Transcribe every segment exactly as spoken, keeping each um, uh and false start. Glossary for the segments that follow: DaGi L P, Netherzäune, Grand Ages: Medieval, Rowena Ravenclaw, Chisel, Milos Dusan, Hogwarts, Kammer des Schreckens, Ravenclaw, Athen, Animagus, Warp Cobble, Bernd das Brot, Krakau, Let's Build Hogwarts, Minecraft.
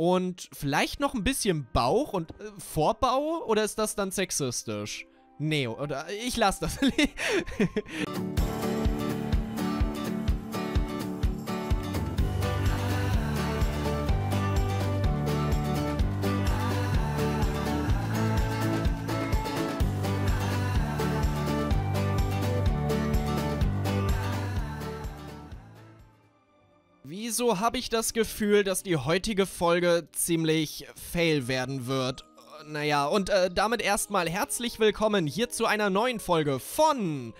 Und vielleicht noch ein bisschen Bauch und äh, Vorbau? Oder ist das dann sexistisch? Nee, oder ich lasse das. Wieso habe ich das Gefühl, dass die heutige Folge ziemlich fail werden wird? Naja, und äh, damit erstmal herzlich willkommen hier zu einer neuen Folge von...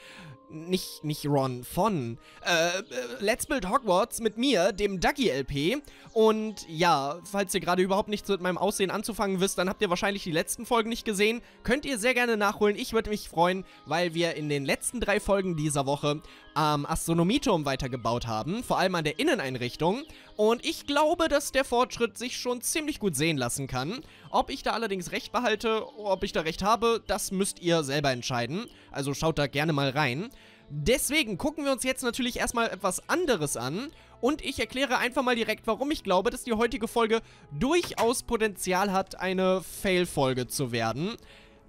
Nicht, nicht Ron, von... Äh, Let's Build Hogwarts mit mir, dem DaGi L P. Und ja, falls ihr gerade überhaupt nichts mit meinem Aussehen anzufangen wisst, dann habt ihr wahrscheinlich die letzten Folgen nicht gesehen. Könnt ihr sehr gerne nachholen, ich würde mich freuen, weil wir in den letzten drei Folgen dieser Woche am ähm, Astronomieturm weitergebaut haben. Vor allem an der Inneneinrichtung. Und ich glaube, dass der Fortschritt sich schon ziemlich gut sehen lassen kann. Ob ich da allerdings recht behalte, ob ich da recht habe, das müsst ihr selber entscheiden. Also schaut da gerne mal rein. Deswegen gucken wir uns jetzt natürlich erstmal etwas anderes an und ich erkläre einfach mal direkt, warum ich glaube, dass die heutige Folge durchaus Potenzial hat, eine Fail-Folge zu werden.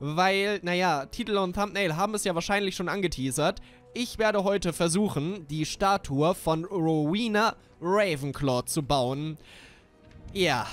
Weil, naja, Titel und Thumbnail haben es ja wahrscheinlich schon angeteasert. Ich werde heute versuchen, die Statue von Rowena Ravenclaw zu bauen. Ja...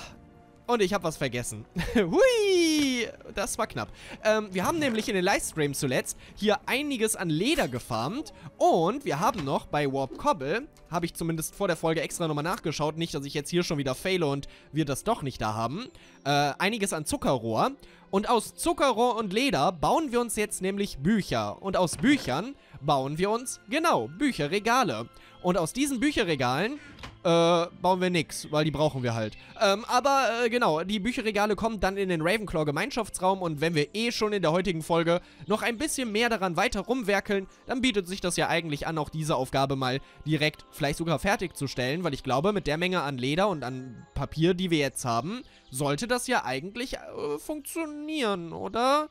Und ich habe was vergessen. Hui! Das war knapp. Ähm, wir haben nämlich in den Livestreams zuletzt hier einiges an Leder gefarmt. Und wir haben noch bei Warp Cobble, habe ich zumindest vor der Folge extra nochmal nachgeschaut, nicht, dass ich jetzt hier schon wieder faile und wir das doch nicht da haben, äh, einiges an Zuckerrohr. Und aus Zuckerrohr und Leder bauen wir uns jetzt nämlich Bücher. Und aus Büchern bauen wir uns, genau, Bücherregale. Und aus diesen Bücherregalen... Äh, bauen wir nix, weil die brauchen wir halt. Ähm, aber, äh, genau, die Bücherregale kommen dann in den Ravenclaw-Gemeinschaftsraum und wenn wir eh schon in der heutigen Folge noch ein bisschen mehr daran weiter rumwerkeln, dann bietet sich das ja eigentlich an, auch diese Aufgabe mal direkt vielleicht sogar fertigzustellen, weil ich glaube, mit der Menge an Leder und an Papier, die wir jetzt haben, sollte das ja eigentlich äh, funktionieren, oder?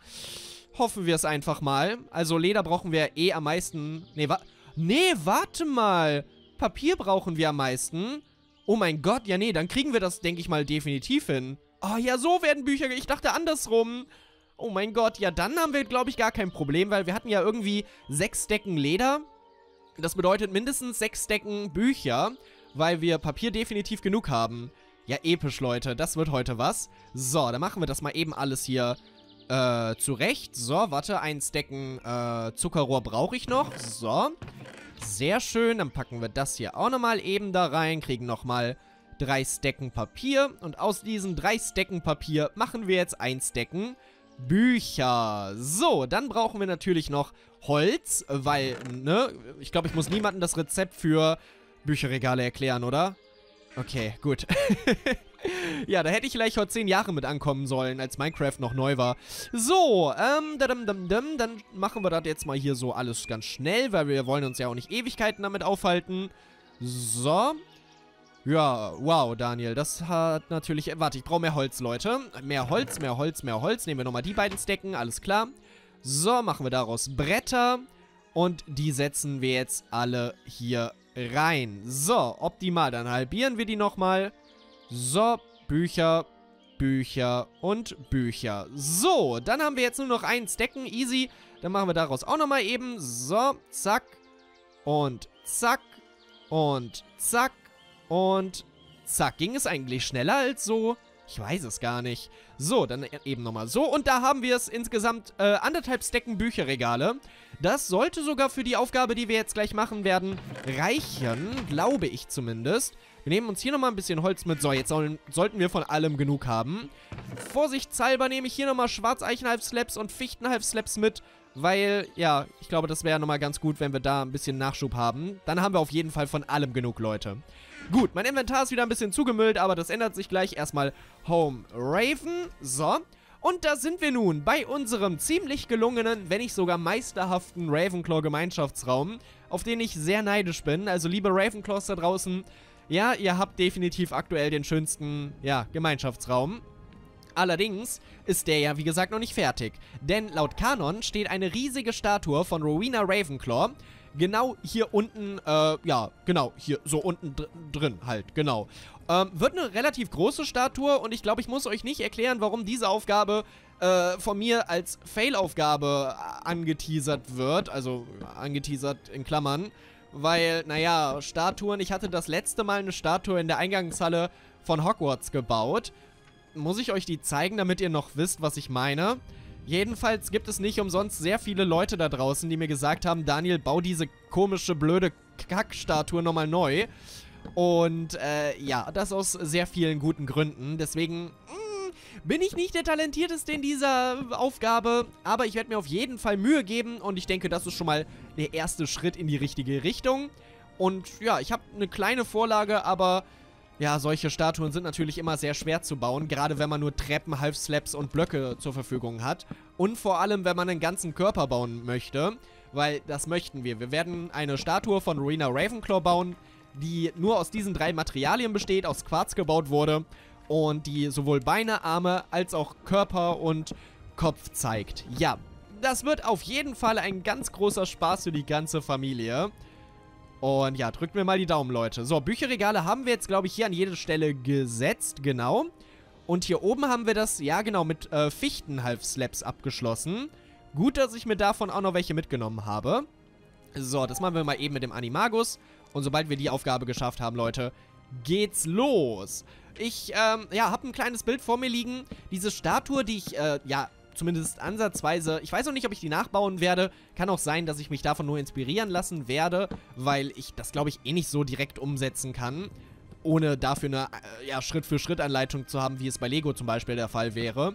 Hoffen wir es einfach mal. Also Leder brauchen wir eh am meisten... Nee, wa nee warte mal... Papier brauchen wir am meisten. Oh mein Gott, ja nee, dann kriegen wir das, denke ich mal, definitiv hin. Oh ja, so werden Bücher, ich dachte andersrum. Oh mein Gott, ja dann haben wir, glaube ich, gar kein Problem, weil wir hatten ja irgendwie sechs Stecken Leder. Das bedeutet mindestens sechs Stecken Bücher, weil wir Papier definitiv genug haben. Ja, episch, Leute, das wird heute was. So, dann machen wir das mal eben alles hier äh, zurecht. So, warte, ein Stecken äh, Zuckerrohr brauche ich noch. So. Sehr schön, dann packen wir das hier auch nochmal eben da rein, kriegen nochmal drei Stecken Papier und aus diesen drei Stecken Papier machen wir jetzt ein Stecken Bücher. So, dann brauchen wir natürlich noch Holz, weil, ne, ich glaube, ich muss niemandem das Rezept für Bücherregale erklären, oder? Okay, gut. Ja, da hätte ich vielleicht heute zehn Jahre mit ankommen sollen, als Minecraft noch neu war. So, ähm, dadum, dadum, dadum, dann machen wir das jetzt mal hier so alles ganz schnell, weil wir wollen uns ja auch nicht Ewigkeiten damit aufhalten. So. Ja, wow, Daniel, das hat natürlich... Warte, ich brauche mehr Holz, Leute. Mehr Holz, mehr Holz, mehr Holz. Nehmen wir nochmal die beiden Stecken, alles klar. So, machen wir daraus Bretter. Und die setzen wir jetzt alle hier rein. So, optimal. Dann halbieren wir die nochmal. So, Bücher, Bücher und Bücher. So, dann haben wir jetzt nur noch einen Stecken, easy. Dann machen wir daraus auch nochmal eben. So, zack und zack und zack und zack. Ging es eigentlich schneller als so? Ich weiß es gar nicht. So, dann eben nochmal so. Und da haben wir es insgesamt äh, anderthalb Stecken Bücherregale. Das sollte sogar für die Aufgabe, die wir jetzt gleich machen werden, reichen. Glaube ich zumindest. Wir nehmen uns hier nochmal ein bisschen Holz mit. So, jetzt sollen, sollten wir von allem genug haben. Vorsichtshalber nehme ich hier nochmal Schwarzeichenhalbslabs und Fichtenhalbslabs mit, weil, ja, ich glaube, das wäre nochmal ganz gut, wenn wir da ein bisschen Nachschub haben. Dann haben wir auf jeden Fall von allem genug, Leute. Gut, mein Inventar ist wieder ein bisschen zugemüllt, aber das ändert sich gleich. Erstmal Home Raven. So. Und da sind wir nun bei unserem ziemlich gelungenen, wenn nicht sogar meisterhaften Ravenclaw-Gemeinschaftsraum, auf den ich sehr neidisch bin. Also, liebe Ravenclaws da draußen, ja, ihr habt definitiv aktuell den schönsten, ja, Gemeinschaftsraum. Allerdings ist der ja, wie gesagt, noch nicht fertig. Denn laut Kanon steht eine riesige Statue von Rowena Ravenclaw genau hier unten, äh, ja, genau, hier so unten dr- drin halt, genau. Ähm, wird eine relativ große Statue und ich glaube, ich muss euch nicht erklären, warum diese Aufgabe äh, von mir als Fail-Aufgabe angeteasert wird. Also angeteasert in Klammern. Weil, naja, Statuen, ich hatte das letzte Mal eine Statue in der Eingangshalle von Hogwarts gebaut. Muss ich euch die zeigen, damit ihr noch wisst, was ich meine? Jedenfalls gibt es nicht umsonst sehr viele Leute da draußen, die mir gesagt haben, Daniel, bau diese komische, blöde Kackstatue nochmal neu. Und, äh, ja, das aus sehr vielen guten Gründen. Deswegen mh, bin ich nicht der Talentierteste in dieser Aufgabe, aber ich werde mir auf jeden Fall Mühe geben und ich denke, das ist schon mal der erste Schritt in die richtige Richtung. Und, ja, ich habe eine kleine Vorlage, aber, ja, solche Statuen sind natürlich immer sehr schwer zu bauen, gerade wenn man nur Treppen, Half-Slaps und Blöcke zur Verfügung hat. Und vor allem, wenn man einen ganzen Körper bauen möchte, weil das möchten wir. Wir werden eine Statue von Rowena Ravenclaw bauen, die nur aus diesen drei Materialien besteht, aus Quarz gebaut wurde und die sowohl Beine, Arme als auch Körper und Kopf zeigt. Ja, das wird auf jeden Fall ein ganz großer Spaß für die ganze Familie. Und ja, drückt mir mal die Daumen, Leute. So, Bücherregale haben wir jetzt, glaube ich, hier an jede Stelle gesetzt, genau. Und hier oben haben wir das, ja genau, mit äh, Fichten-Half-Slaps abgeschlossen. Gut, dass ich mir davon auch noch welche mitgenommen habe. So, das machen wir mal eben mit dem Animagus. Und sobald wir die Aufgabe geschafft haben, Leute, geht's los. Ich, ähm, ja, habe ein kleines Bild vor mir liegen. Diese Statue, die ich, äh, ja, zumindest ansatzweise, ich weiß noch nicht, ob ich die nachbauen werde. Kann auch sein, dass ich mich davon nur inspirieren lassen werde, weil ich das, glaube ich, eh nicht so direkt umsetzen kann, ohne dafür eine, äh, ja, Schritt-für-Schritt-Anleitung zu haben, wie es bei Lego zum Beispiel der Fall wäre.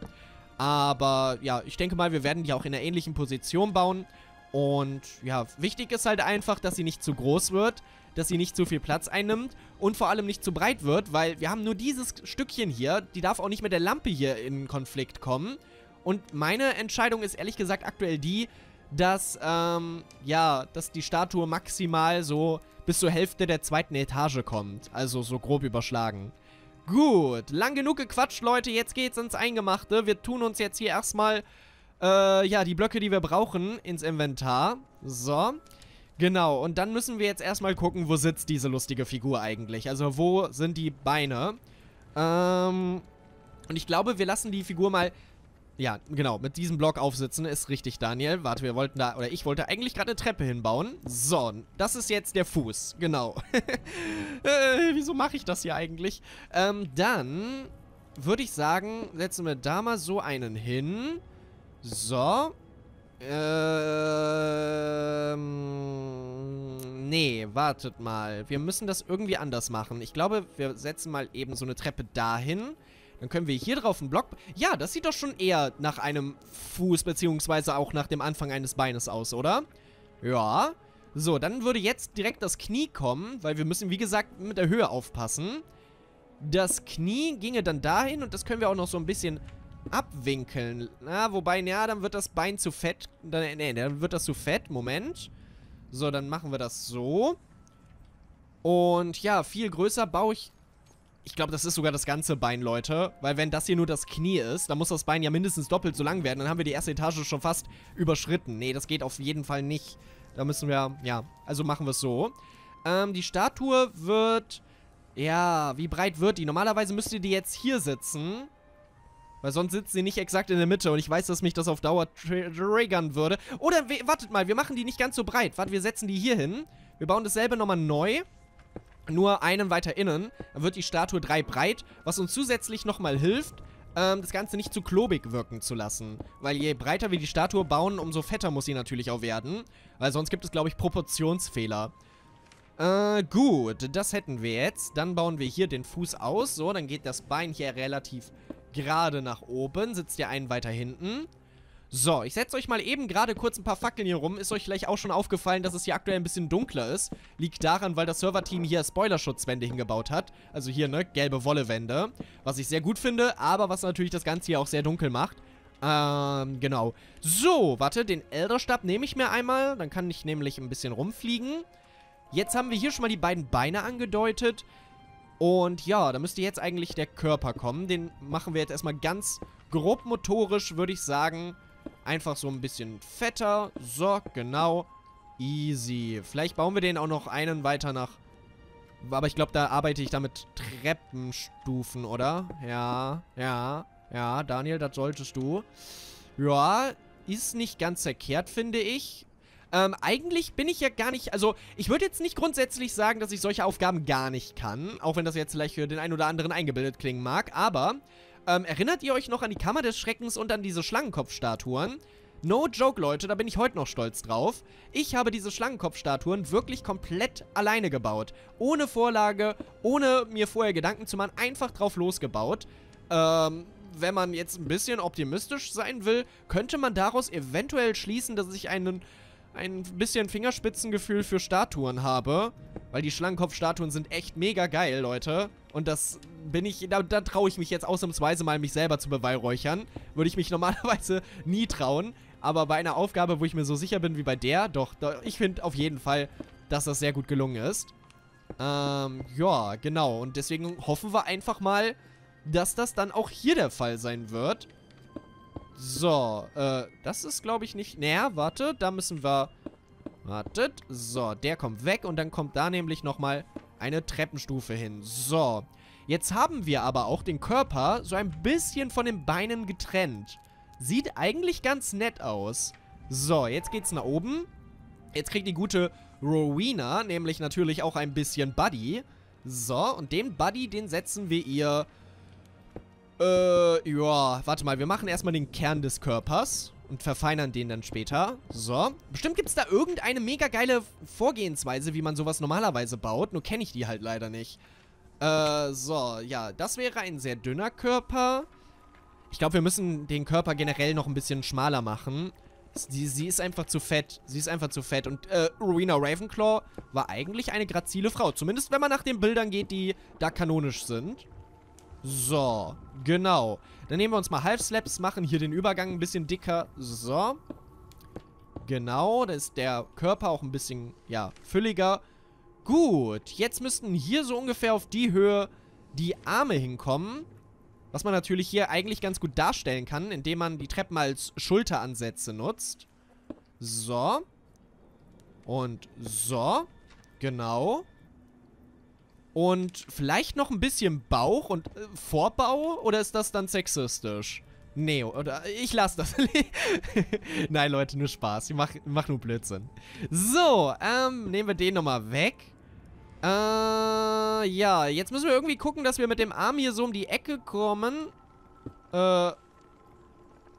Aber, ja, ich denke mal, wir werden die auch in einer ähnlichen Position bauen. Und, ja, wichtig ist halt einfach, dass sie nicht zu groß wird, dass sie nicht zu viel Platz einnimmt und vor allem nicht zu breit wird, weil wir haben nur dieses Stückchen hier, die darf auch nicht mit der Lampe hier in Konflikt kommen. Und meine Entscheidung ist ehrlich gesagt aktuell die, dass, ähm, ja, dass die Statue maximal so bis zur Hälfte der zweiten Etage kommt. Also so grob überschlagen. Gut, lang genug gequatscht, Leute, jetzt geht's ins Eingemachte. Wir tun uns jetzt hier erstmal, äh, ja, die Blöcke, die wir brauchen, ins Inventar. So. Genau, und dann müssen wir jetzt erstmal gucken, wo sitzt diese lustige Figur eigentlich. Also, wo sind die Beine? Ähm, und ich glaube, wir lassen die Figur mal, ja, genau, mit diesem Block aufsitzen. Ist richtig, Daniel. Warte, wir wollten da, oder ich wollte eigentlich gerade eine Treppe hinbauen. So, das ist jetzt der Fuß. Genau. äh, wieso mache ich das hier eigentlich? Ähm, dann würde ich sagen, setzen wir da mal so einen hin. So. Ähm, nee, wartet mal. Wir müssen das irgendwie anders machen. Ich glaube, wir setzen mal eben so eine Treppe dahin. Dann können wir hier drauf einen Block... Ja, das sieht doch schon eher nach einem Fuß beziehungsweise auch nach dem Anfang eines Beines aus, oder? Ja. So, dann würde jetzt direkt das Knie kommen, weil wir müssen, wie gesagt, mit der Höhe aufpassen. Das Knie ginge dann dahin und das können wir auch noch so ein bisschen... abwinkeln. Na, wobei, ja, dann wird das Bein zu fett. Dann, nee, dann wird das zu fett. Moment. So, dann machen wir das so. Und ja, viel größer baue ich... Ich glaube, das ist sogar das ganze Bein, Leute. Weil wenn das hier nur das Knie ist, dann muss das Bein ja mindestens doppelt so lang werden. Dann haben wir die erste Etage schon fast überschritten. Nee, das geht auf jeden Fall nicht. Da müssen wir... Ja, also machen wir es so. Ähm, die Statue wird... Ja, wie breit wird die? Normalerweise müsste die jetzt hier sitzen... Weil sonst sitzt sie nicht exakt in der Mitte und ich weiß, dass mich das auf Dauer triggern würde. Oder, we wartet mal, wir machen die nicht ganz so breit. Warte, wir setzen die hier hin. Wir bauen dasselbe nochmal neu. Nur einen weiter innen. Dann wird die Statue drei breit, was uns zusätzlich nochmal hilft, ähm, das Ganze nicht zu klobig wirken zu lassen. Weil je breiter wir die Statue bauen, umso fetter muss sie natürlich auch werden. Weil sonst gibt es, glaube ich, Proportionsfehler. Äh, gut, das hätten wir jetzt. Dann bauen wir hier den Fuß aus. So, dann geht das Bein hier relativ... gerade nach oben, sitzt ihr einen weiter hinten. So, ich setze euch mal eben gerade kurz ein paar Fackeln hier rum. Ist euch vielleicht auch schon aufgefallen, dass es hier aktuell ein bisschen dunkler ist. Liegt daran, weil das Serverteam hier Spoilerschutzwände hingebaut hat. Also hier, ne, gelbe Wollewände. Was ich sehr gut finde, aber was natürlich das Ganze hier auch sehr dunkel macht. Ähm, genau. So, warte, den Elderstab nehme ich mir einmal. Dann kann ich nämlich ein bisschen rumfliegen. Jetzt haben wir hier schon mal die beiden Beine angedeutet. Und ja, da müsste jetzt eigentlich der Körper kommen. Den machen wir jetzt erstmal ganz grob motorisch, würde ich sagen. Einfach so ein bisschen fetter. So, genau. Easy. Vielleicht bauen wir den auch noch einen weiter nach Aber ich glaube, da arbeite ich da mit Treppenstufen, oder? Ja, ja, ja, Daniel, das solltest du. Ja, ist nicht ganz verkehrt, finde ich. Ähm, eigentlich bin ich ja gar nicht, also ich würde jetzt nicht grundsätzlich sagen, dass ich solche Aufgaben gar nicht kann, auch wenn das jetzt vielleicht für den einen oder anderen eingebildet klingen mag, aber ähm, erinnert ihr euch noch an die Kammer des Schreckens und an diese Schlangenkopfstatuen? No joke, Leute, da bin ich heute noch stolz drauf. Ich habe diese Schlangenkopfstatuen wirklich komplett alleine gebaut. Ohne Vorlage, ohne mir vorher Gedanken zu machen, einfach drauf losgebaut. Ähm, wenn man jetzt ein bisschen optimistisch sein will, könnte man daraus eventuell schließen, dass ich einen... ein bisschen Fingerspitzengefühl für Statuen habe, weil die Schlangenkopfstatuen sind echt mega geil, Leute. Und das bin ich, da, da traue ich mich jetzt ausnahmsweise mal, mich selber zu beweihräuchern. Würde ich mich normalerweise nie trauen, aber bei einer Aufgabe, wo ich mir so sicher bin wie bei der, doch, doch ich finde auf jeden Fall, dass das sehr gut gelungen ist. Ähm, ja, genau. Und deswegen hoffen wir einfach mal, dass das dann auch hier der Fall sein wird. So, äh, das ist, glaube ich, nicht... Naja, warte, da müssen wir... Wartet, so, der kommt weg und dann kommt da nämlich nochmal eine Treppenstufe hin. So, jetzt haben wir aber auch den Körper so ein bisschen von den Beinen getrennt. Sieht eigentlich ganz nett aus. So, jetzt geht's nach oben. Jetzt kriegt die gute Rowena nämlich natürlich auch ein bisschen Buddy. So, und den Buddy, den setzen wir ihr... Äh, ja, warte mal, wir machen erstmal den Kern des Körpers und verfeinern den dann später. So, bestimmt gibt es da irgendeine mega geile Vorgehensweise, wie man sowas normalerweise baut, nur kenne ich die halt leider nicht. Äh, so, ja, das wäre ein sehr dünner Körper. Ich glaube, wir müssen den Körper generell noch ein bisschen schmaler machen. Sie, sie ist einfach zu fett, sie ist einfach zu fett und äh, Rowena Ravenclaw war eigentlich eine grazile Frau, zumindest wenn man nach den Bildern geht, die da kanonisch sind. So, genau. Dann nehmen wir uns mal Half-Slaps, machen hier den Übergang ein bisschen dicker. So. Genau, da ist der Körper auch ein bisschen, ja, fülliger. Gut, jetzt müssten hier so ungefähr auf die Höhe die Arme hinkommen. Was man natürlich hier eigentlich ganz gut darstellen kann, indem man die Treppen als Schulteransätze nutzt. So. Und so. Genau. Und vielleicht noch ein bisschen Bauch und äh, Vorbau? Oder ist das dann sexistisch? Nee, oder ich lasse das. Nein, Leute, nur Spaß. Ich mach, mach nur Blödsinn. So, ähm, nehmen wir den nochmal weg. Äh, ja, jetzt müssen wir irgendwie gucken, dass wir mit dem Arm hier so um die Ecke kommen. Äh,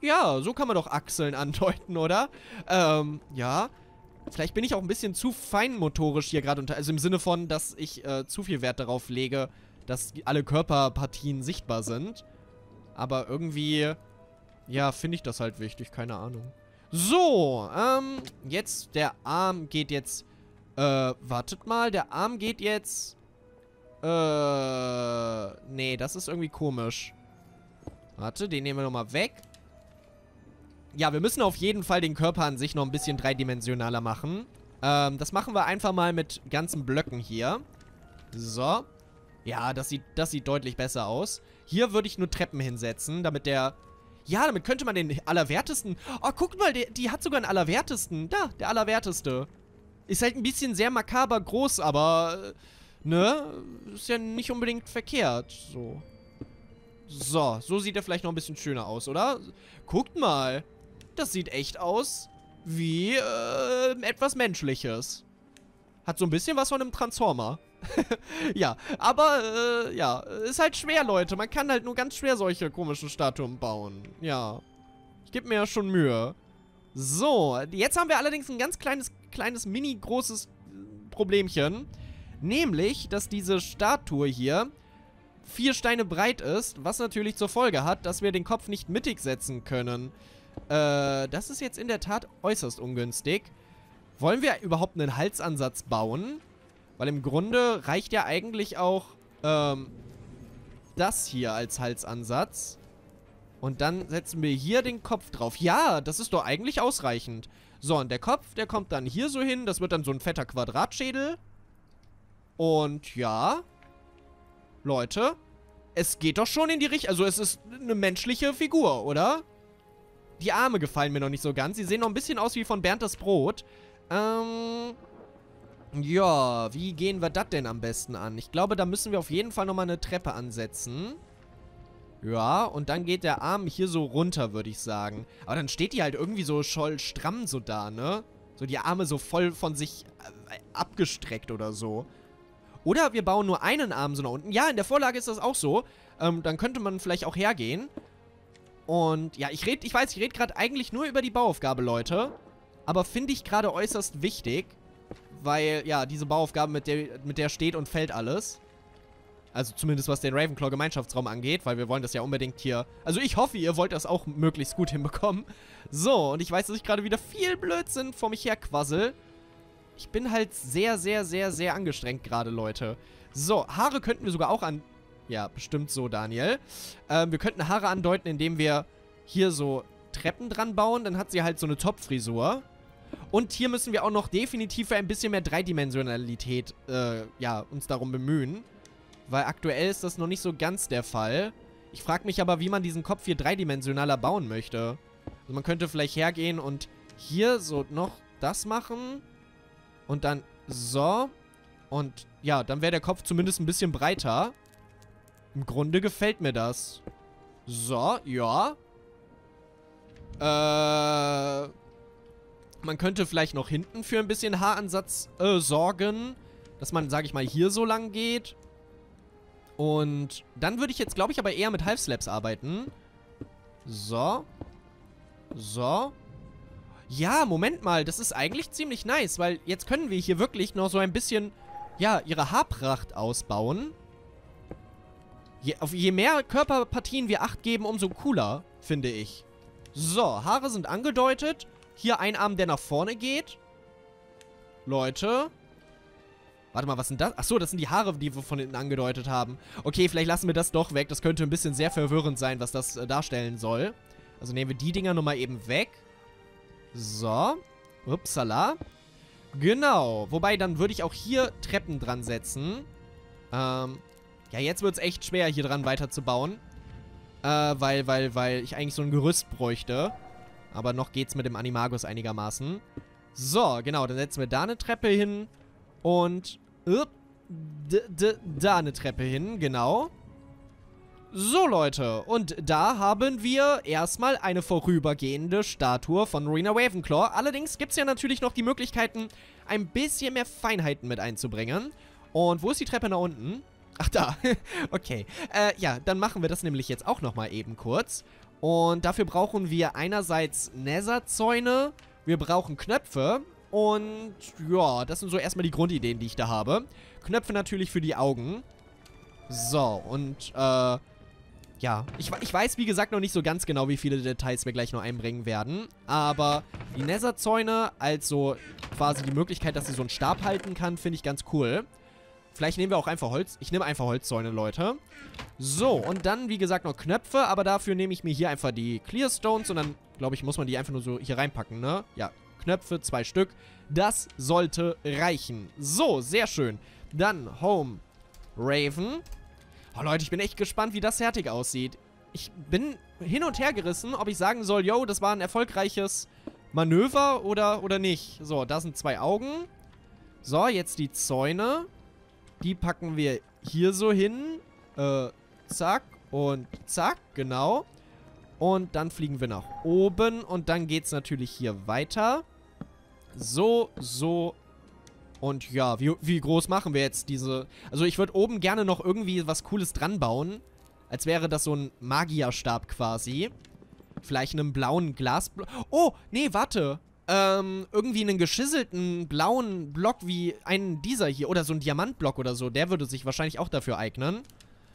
ja, so kann man doch Achseln andeuten, oder? Ähm, ja. Vielleicht bin ich auch ein bisschen zu feinmotorisch hier gerade unter... Also im Sinne von, dass ich äh, zu viel Wert darauf lege, dass alle Körperpartien sichtbar sind. Aber irgendwie... Ja, finde ich das halt wichtig. Keine Ahnung. So, ähm... Jetzt, der Arm geht jetzt... Äh, wartet mal. Der Arm geht jetzt... Äh... Nee, das ist irgendwie komisch. Warte, den nehmen wir nochmal weg. Ja, wir müssen auf jeden Fall den Körper an sich noch ein bisschen dreidimensionaler machen. Ähm, das machen wir einfach mal mit ganzen Blöcken hier. So. Ja, das sieht, das sieht deutlich besser aus. Hier würde ich nur Treppen hinsetzen, damit der... Ja, damit könnte man den Allerwertesten... Oh, guckt mal, die, die hat sogar einen Allerwertesten. Da, der Allerwerteste. Ist halt ein bisschen sehr makaber groß, aber... Ne? Ist ja nicht unbedingt verkehrt. So. So, so sieht er vielleicht noch ein bisschen schöner aus, oder? Guckt mal. Das sieht echt aus wie äh, etwas Menschliches. Hat so ein bisschen was von einem Transformer. Ja, aber äh, ja, ist halt schwer, Leute. Man kann halt nur ganz schwer solche komischen Statuen bauen. Ja, ich gebe mir ja schon Mühe. So, jetzt haben wir allerdings ein ganz kleines, kleines, mini-großes Problemchen. Nämlich, dass diese Statue hier vier Steine breit ist, was natürlich zur Folge hat, dass wir den Kopf nicht mittig setzen können. Äh, das ist jetzt in der Tat äußerst ungünstig. Wollen wir überhaupt einen Halsansatz bauen? Weil im Grunde reicht ja eigentlich auch ähm, das hier als Halsansatz. Und dann setzen wir hier den Kopf drauf. Ja, das ist doch eigentlich ausreichend. So, und der Kopf, der kommt dann hier so hin. Das wird dann so ein fetter Quadratschädel. Und ja, Leute, es geht doch schon in die Richtung. Also es ist eine menschliche Figur, oder? Die Arme gefallen mir noch nicht so ganz. Sie sehen noch ein bisschen aus wie von Bernd das Brot. Ähm, Ja, wie gehen wir das denn am besten an? Ich glaube, da müssen wir auf jeden Fall nochmal eine Treppe ansetzen. Ja, und dann geht der Arm hier so runter, würde ich sagen. Aber dann steht die halt irgendwie so voll stramm so da, ne? So die Arme so voll von sich abgestreckt oder so. Oder wir bauen nur einen Arm so nach unten. Ja, in der Vorlage ist das auch so. Ähm, dann könnte man vielleicht auch hergehen. Und ja, ich rede, ich weiß, ich rede gerade eigentlich nur über die Bauaufgabe, Leute. Aber finde ich gerade äußerst wichtig. Weil, ja, diese Bauaufgabe, mit der, mit der steht und fällt alles. Also zumindest was den Ravenclaw-Gemeinschaftsraum angeht, weil wir wollen das ja unbedingt hier... Also ich hoffe, ihr wollt das auch möglichst gut hinbekommen. So, und ich weiß, dass ich gerade wieder viel Blödsinn vor mich her quassel. Ich bin halt sehr, sehr, sehr, sehr angestrengt gerade, Leute. So, Haare könnten wir sogar auch an... Ja, bestimmt so, Daniel. Ähm, wir könnten Haare andeuten, indem wir hier so Treppen dran bauen. Dann hat sie halt so eine Topfrisur. Und hier müssen wir auch noch definitiv ein bisschen mehr Dreidimensionalität, äh, ja, uns darum bemühen. Weil aktuell ist das noch nicht so ganz der Fall. Ich frage mich aber, wie man diesen Kopf hier dreidimensionaler bauen möchte. Also man könnte vielleicht hergehen und hier so noch das machen. Und dann so. Und ja, dann wäre der Kopf zumindest ein bisschen breiter. Im Grunde gefällt mir das. So, ja. Äh... Man könnte vielleicht noch hinten für ein bisschen Haaransatz äh, sorgen. Dass man, sage ich mal, hier so lang geht. Und dann würde ich jetzt, glaube ich, aber eher mit Half-Slaps arbeiten. So. So. Ja, Moment mal. Das ist eigentlich ziemlich nice, weil jetzt können wir hier wirklich noch so ein bisschen, ja, ihre Haarpracht ausbauen. Je, auf je mehr Körperpartien wir Acht geben, umso cooler, finde ich. So, Haare sind angedeutet. Hier ein Arm, der nach vorne geht. Leute. Warte mal, was sind das? Achso, das sind die Haare, die wir von hinten angedeutet haben. Okay, vielleicht lassen wir das doch weg. Das könnte ein bisschen sehr verwirrend sein, was das äh, darstellen soll. Also nehmen wir die Dinger nochmal eben weg. So. Upsala. Genau. Wobei, dann würde ich auch hier Treppen dran setzen. Ähm, ja, jetzt wird es echt schwer, hier dran weiterzubauen. Äh, weil, weil, weil ich eigentlich so ein Gerüst bräuchte. Aber noch geht's mit dem Animagus einigermaßen. So, genau. Dann setzen wir da eine Treppe hin. Und uh, da eine Treppe hin, genau. So, Leute. Und da haben wir erstmal eine vorübergehende Statue von Rowena Ravenclaw. Allerdings gibt es ja natürlich noch die Möglichkeiten, ein bisschen mehr Feinheiten mit einzubringen. Und wo ist die Treppe nach unten? Ach, da. Okay. Äh, ja, dann machen wir das nämlich jetzt auch nochmal eben kurz. Und dafür brauchen wir einerseits Netherzäune. Wir brauchen Knöpfe. Und ja, das sind so erstmal die Grundideen, die ich da habe. Knöpfe natürlich für die Augen. So, und äh, ja, ich, ich weiß wie gesagt noch nicht so ganz genau, wie viele Details wir gleich noch einbringen werden. Aber die Netherzäune, also quasi die Möglichkeit, dass sie so einen Stab halten kann, finde ich ganz cool. Vielleicht nehmen wir auch einfach Holz. Ich nehme einfach Holzzäune, Leute. So, und dann wie gesagt noch Knöpfe, aber dafür nehme ich mir hier einfach die Clearstones. Und dann, glaube ich, muss man die einfach nur so hier reinpacken, ne? Ja. Knöpfe, zwei Stück. Das sollte reichen. So, sehr schön. Dann Home Raven. Oh Leute, ich bin echt gespannt, wie das fertig aussieht. Ich bin hin und her gerissen, ob ich sagen soll, yo, das war ein erfolgreiches Manöver oder, oder nicht. So, da sind zwei Augen. So, jetzt die Zäune. Die packen wir hier so hin. Äh, zack und zack, genau. Und dann fliegen wir nach oben. Und dann geht es natürlich hier weiter. So, so. Und ja, wie, wie groß machen wir jetzt diese... Also ich würde oben gerne noch irgendwie was Cooles dran bauen. Als wäre das so ein Magierstab quasi. Vielleicht einen blauen Glas... Oh, nee, warte. Ähm, irgendwie einen geschisselten blauen Block wie einen dieser hier. Oder so ein Diamantblock oder so. Der würde sich wahrscheinlich auch dafür eignen.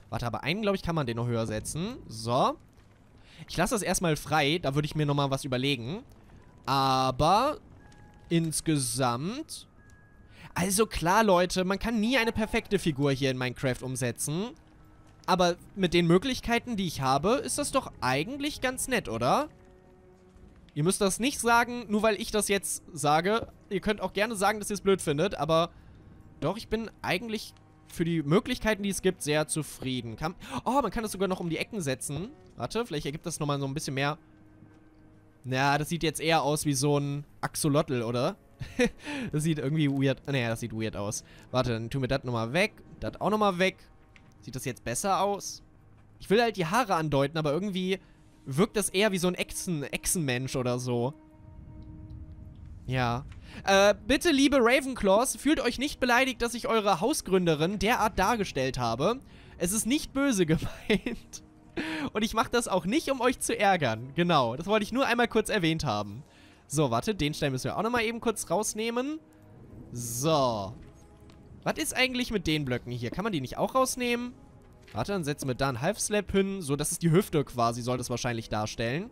Warte, aber einen, glaube ich, kann man den noch höher setzen. So. Ich lasse das erstmal frei, da würde ich mir nochmal was überlegen. Aber insgesamt... Also klar, Leute, man kann nie eine perfekte Figur hier in Minecraft umsetzen. Aber mit den Möglichkeiten, die ich habe, ist das doch eigentlich ganz nett, oder? Ihr müsst das nicht sagen, nur weil ich das jetzt sage. Ihr könnt auch gerne sagen, dass ihr es blöd findet, aber... Doch, ich bin eigentlich für die Möglichkeiten, die es gibt, sehr zufrieden. Kann, oh, man kann das sogar noch um die Ecken setzen. Warte, vielleicht ergibt das nochmal so ein bisschen mehr. Na, das sieht jetzt eher aus wie so ein Axolotl, oder? Das sieht irgendwie weird. Naja, das sieht weird aus. Warte, dann tun wir das nochmal weg. Das auch nochmal weg. Sieht das jetzt besser aus? Ich will halt die Haare andeuten, aber irgendwie wirkt das eher wie so ein Echsen, Echsenmensch oder so. Ja. Äh, bitte, liebe Ravenclaws, fühlt euch nicht beleidigt, dass ich eure Hausgründerin derart dargestellt habe. Es ist nicht böse gemeint. Und ich mache das auch nicht, um euch zu ärgern. Genau, das wollte ich nur einmal kurz erwähnt haben. So, warte, den Stein müssen wir auch nochmal eben kurz rausnehmen. So. Was ist eigentlich mit den Blöcken hier? Kann man die nicht auch rausnehmen? Warte, dann setzen wir da einen Half-Slab hin. So, das ist die Hüfte quasi, soll das wahrscheinlich darstellen.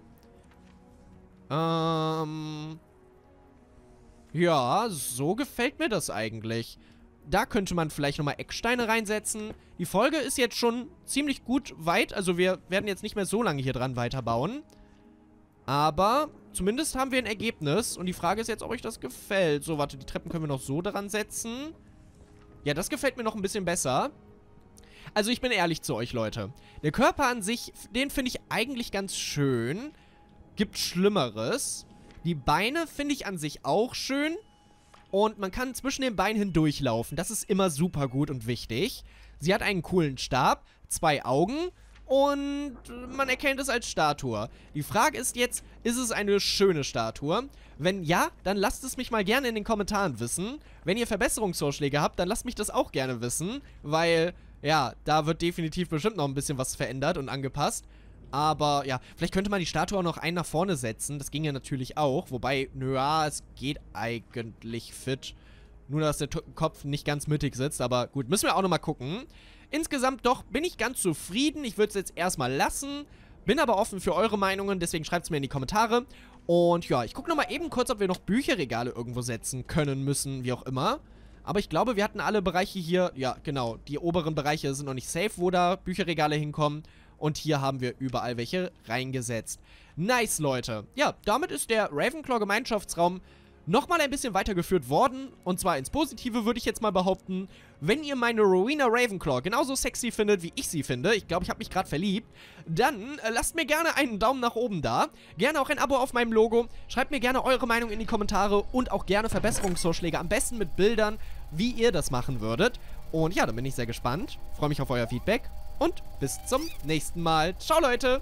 Ähm... Ja, so gefällt mir das eigentlich. Da könnte man vielleicht nochmal Ecksteine reinsetzen. Die Folge ist jetzt schon ziemlich gut weit. Also wir werden jetzt nicht mehr so lange hier dran weiterbauen. Aber zumindest haben wir ein Ergebnis. Und die Frage ist jetzt, ob euch das gefällt. So, warte, die Treppen können wir noch so dran setzen. Ja, das gefällt mir noch ein bisschen besser. Also ich bin ehrlich zu euch, Leute. Der Körper an sich, den finde ich eigentlich ganz schön. Gibt Schlimmeres. Die Beine finde ich an sich auch schön. Und man kann zwischen den Beinen hindurchlaufen. Das ist immer super gut und wichtig. Sie hat einen coolen Stab, zwei Augen und man erkennt es als Statue. Die Frage ist jetzt, ist es eine schöne Statue? Wenn ja, dann lasst es mich mal gerne in den Kommentaren wissen. Wenn ihr Verbesserungsvorschläge habt, dann lasst mich das auch gerne wissen. Weil, ja, da wird definitiv bestimmt noch ein bisschen was verändert und angepasst. Aber, ja, vielleicht könnte man die Statue auch noch einen nach vorne setzen. Das ging ja natürlich auch. Wobei, naja, es geht eigentlich fit. Nur, dass der Kopf nicht ganz mittig sitzt. Aber gut, müssen wir auch nochmal gucken. Insgesamt doch bin ich ganz zufrieden. Ich würde es jetzt erstmal lassen. Bin aber offen für eure Meinungen. Deswegen schreibt es mir in die Kommentare. Und ja, ich gucke nochmal eben kurz, ob wir noch Bücherregale irgendwo setzen können, müssen, wie auch immer. Aber ich glaube, wir hatten alle Bereiche hier. Ja, genau. Die oberen Bereiche sind noch nicht safe, wo da Bücherregale hinkommen. Und hier haben wir überall welche reingesetzt. Nice, Leute. Ja, damit ist der Ravenclaw-Gemeinschaftsraum nochmal ein bisschen weitergeführt worden. Und zwar ins Positive, würde ich jetzt mal behaupten. Wenn ihr meine Rowena Ravenclaw genauso sexy findet, wie ich sie finde, ich glaube, ich habe mich gerade verliebt, dann äh, lasst mir gerne einen Daumen nach oben da. Gerne auch ein Abo auf meinem Logo. Schreibt mir gerne eure Meinung in die Kommentare und auch gerne Verbesserungsvorschläge. Am besten mit Bildern, wie ihr das machen würdet. Und ja, dann bin ich sehr gespannt. Freue mich auf euer Feedback. Und bis zum nächsten Mal. Ciao, Leute!